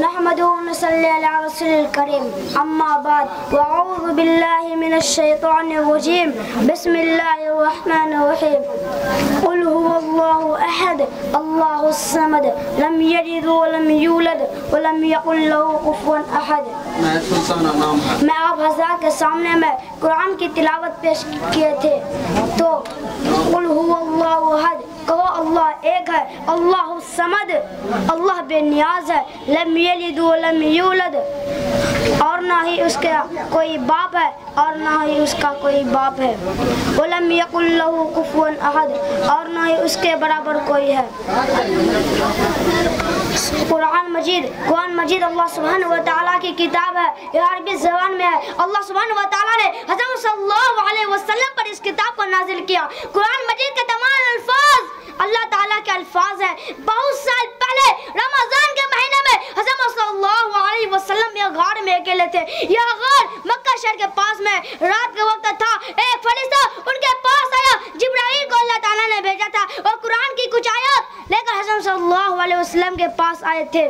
نحمدہ ونصلی علی رسول الکریم، اما بعد، اعوذ باللہ من الشیطان الرجیم، بسم اللہ الرحمن الرحیم۔ قل هو اللہ احد اللہ الصمد لم یلد ولم یولد ولم یکن له کفوا احد۔ میں آپ حضرات کے سامنے میں قرآن کی تلاوت پیش کیے تھے، تو قل هو اللہ احد کہو، اللہ ایک ہے، اللہ الصمد اللہ بے نیاز ہے، لم یلد ولم یولد اور نہ ہی اس کا کوئی باپ ہے اور نہ ہی اس کا کوئی باپ ہے، ولم یکن له کفوا احد اور نہ ہی اس کے برابر کوئی ہے۔ قرآن مجید اللہ سبحانہ و تعالیٰ کی کتاب ہے، یہ عربی زبان میں ہے۔ اللہ سبحانہ و تعالیٰ نے حضرت صلی اللہ علیہ وسلم پر اس کتاب کو نازل کیا۔ قرآن مجید کے تمام الفاظ اللہ تعالیٰ کے الفاظ ہیں۔ بہت سال پہلے رمضان کے مہینے میں حضرت صلی اللہ علیہ وسلم یہ غار میں اکیلے تھے۔ یہ غار مکہ شہر کے پاس میں رات کے وقت تھا۔ ایک فرشتہ ان کے پاس آیا، جبرائیل کو اللہ تعالیٰ نے بھیجا تھا، اور قرآن کی کچھ آیات لے کر حضرت صلی اللہ علیہ وسلم کے پاس آئے تھے۔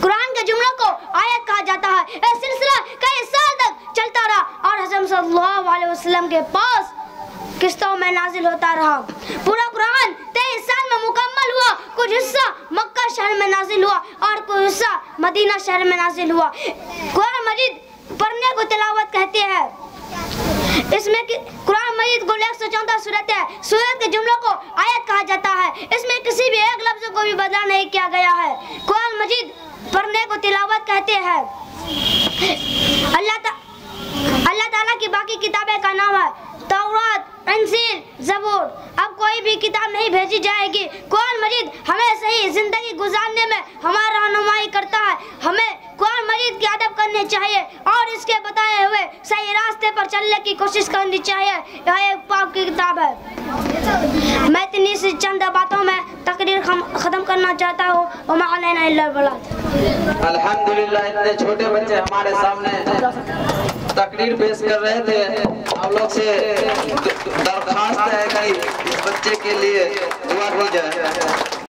قرآن کے جملوں کو آیت کہا جاتا ہے۔ یہ سلسلہ کئی سال تک چلتا رہا اور حضرت صلی اللہ علیہ وسلم کے پاس قسطوں میں نازل ہوتا رہا۔ پورا قرآن 23 سال میں مکمل ہوا۔ کچھ حصہ مکہ شہر میں نازل ہوا اور کچھ حصہ مدینہ شہر میں نازل ہوا۔ قرآن مجید پڑھنے کو تلاوت کہتے ہیں۔ اس میں قرآن مجید کو 114 سورت ہے۔ سورت کے جملوں کو آیت کہا جاتا ہے۔ اس میں کسی بھی ایک لفظ کو بھی بدلا نہیں کیا گیا ہے۔ قرآن مجید پڑھنے کو تلاوت کہتے ہیں۔ اللہ تعالیٰ کی باقی کتابیں کا نام ہے تورات، انجیل، زبور۔ اب کوئی بھی کتاب نہیں بھیجی جائے گی۔ قرآن مجید ہمیں صحیح زندگی گزارنے میں ہماری رہنمائی کرتا ہے۔ ہمیں قرآن مجید کی ادب کرنی چاہیے اور اس کے بتائے ہوئے صحیح راستے پر چلنے کی کوشش کرنی چاہیے۔ یہ ایک پاک کی کتاب ہے۔ میں اتنی سی چند باتوں میں تقریر ختم کرنا چاہتا ہوں۔ الحمدللہ اتنے چھوٹے بچے ہمارے سامنے تقریر پیش کر رہے تھے۔ ہم لوگ سے درخواست ہے کہ اس بچے کے لیے دعا کی جائے۔